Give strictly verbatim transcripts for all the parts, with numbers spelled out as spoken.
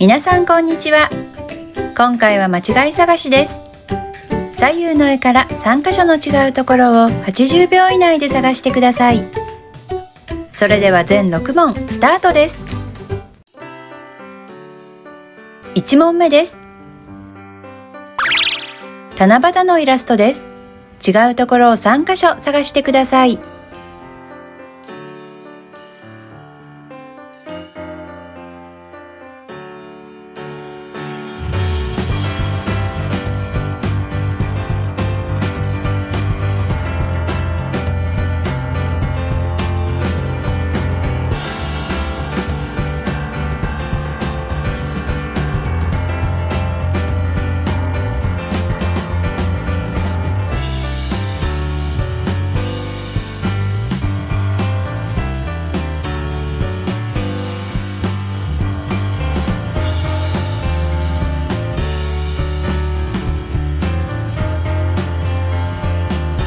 皆さんこんにちは。今回は間違い探しです。左右の絵からさんかしょの違うところをはちじゅうびょう以内で探してください。それでは全ろくもんスタートです。いちもんめです。七夕のイラストです。違うところをさんかしょ探してください。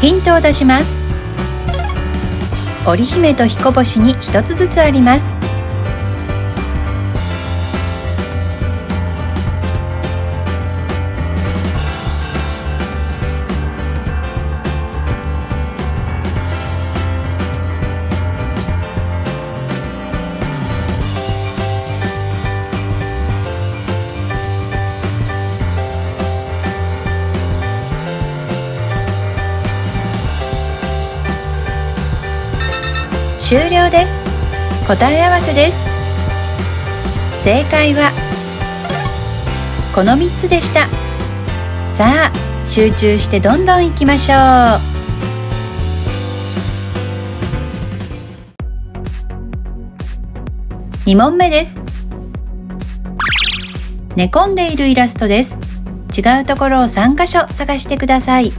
ヒントを出します。織姫と彦星に一つずつあります。終了です。答え合わせです。正解はこのみっつでした。さあ集中してどんどんいきましょう。にもんめです。寝込んでいるイラストです。違うところをさんかしょ探してください。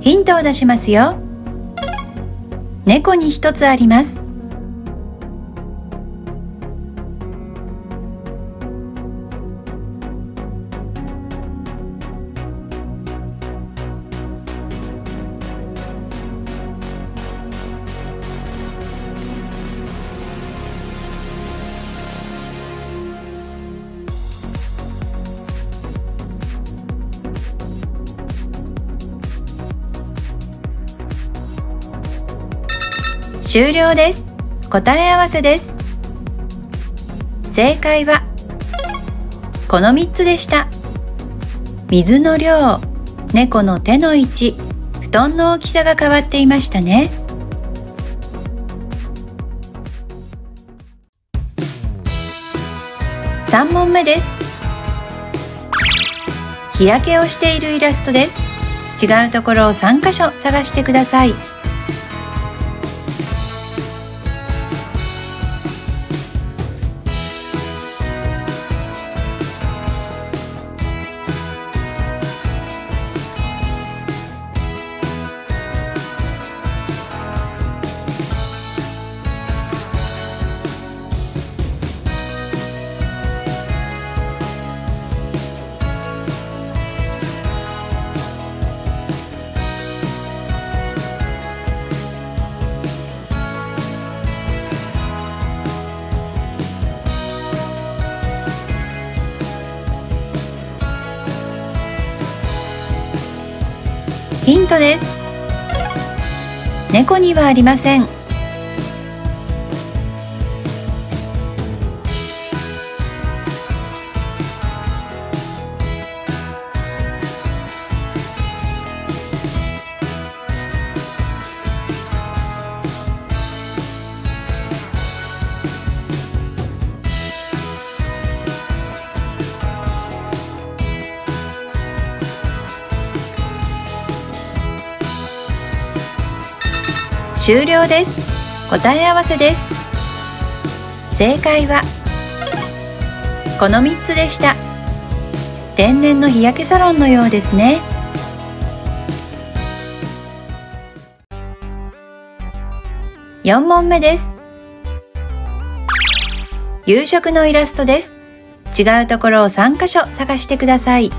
ヒントを出しますよ。猫に一つあります。終了です。答え合わせです。正解はこのみっつでした。水の量、猫の手の位置、布団の大きさが変わっていましたね。さんもんめです。日焼けをしているイラストです。違うところをさんかしょ探してください。ヒントです。猫にはありません。終了です。答え合わせです。正解はこのみっつでした。天然の日焼けサロンのようですね。よん問目です。夕食のイラストです。違うところをさん箇所探してください。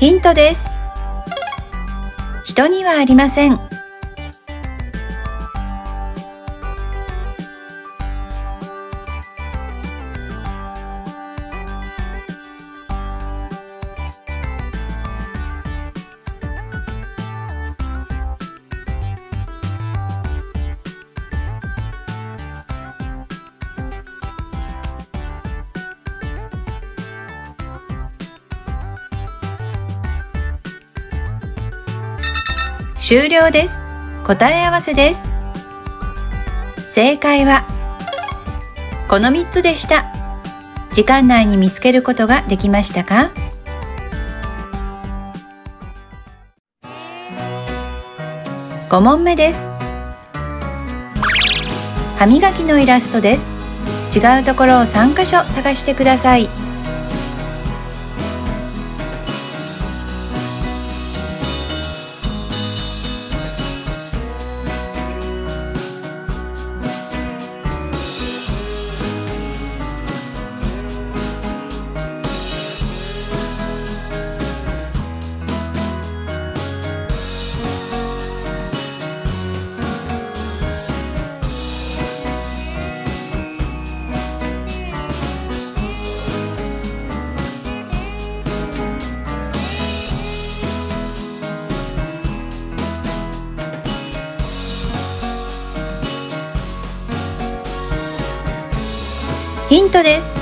ヒントです。人にはありません。終了です。答え合わせです。正解はこのみっつでした。時間内に見つけることができましたか？ご問目です。歯磨きのイラストです。違うところをさん箇所探してください。ヒントです。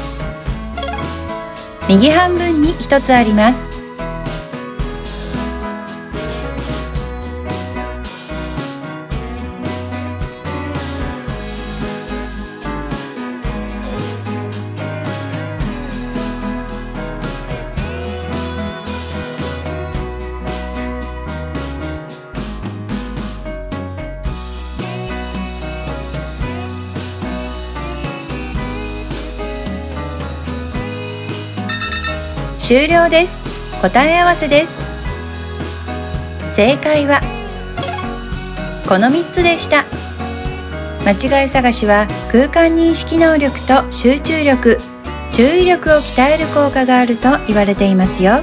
右半分にひとつあります。終了です。答え合わせです。正解はこのみっつでした。間違い探しは空間認識能力と集中力、注意力を鍛える効果があると言われていますよ。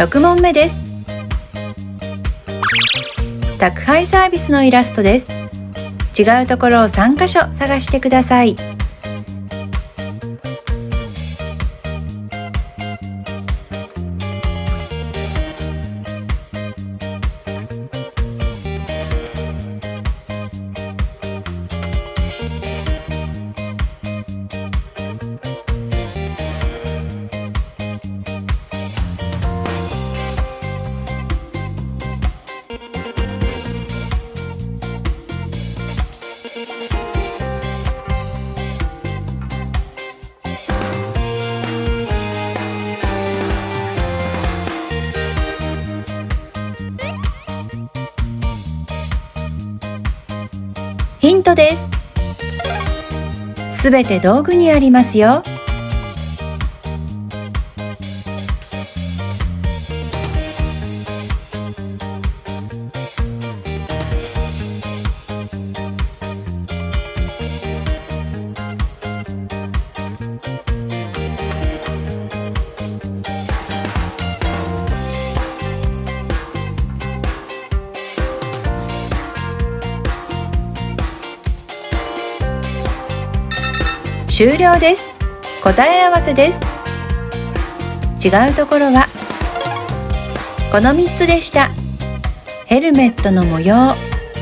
ろく問目です。宅配サービスのイラストです。違うところをさん箇所探してください。ヒントです。すべて道具にありますよ。終了です。答え合わせです。違うところはこのみっつでした。ヘルメットの模様、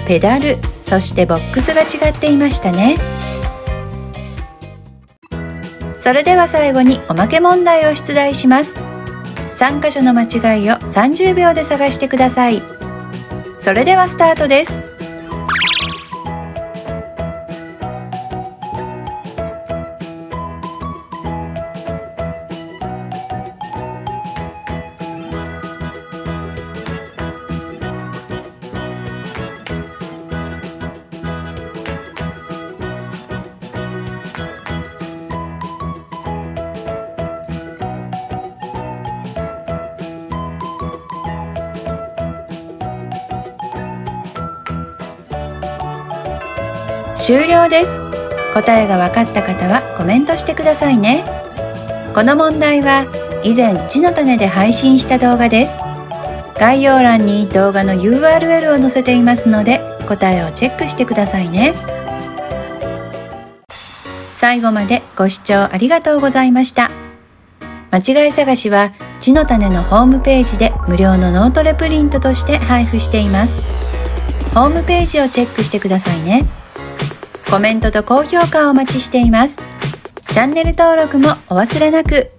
ペダル、そしてボックスが違っていましたね。それでは最後におまけ問題を出題します。さん箇所の間違いをさんじゅうびょうで探してください。それではスタートです。終了です。答えが分かった方はコメントしてくださいね。この問題は以前地の種で配信した動画です。概要欄に動画の ユーアールエル を載せていますので、答えをチェックしてくださいね。最後までご視聴ありがとうございました。間違い探しは地の種のホームページで無料の脳トレプリントとして配布しています。ホームページをチェックしてくださいね。コメントと高評価をお待ちしています。チャンネル登録もお忘れなく。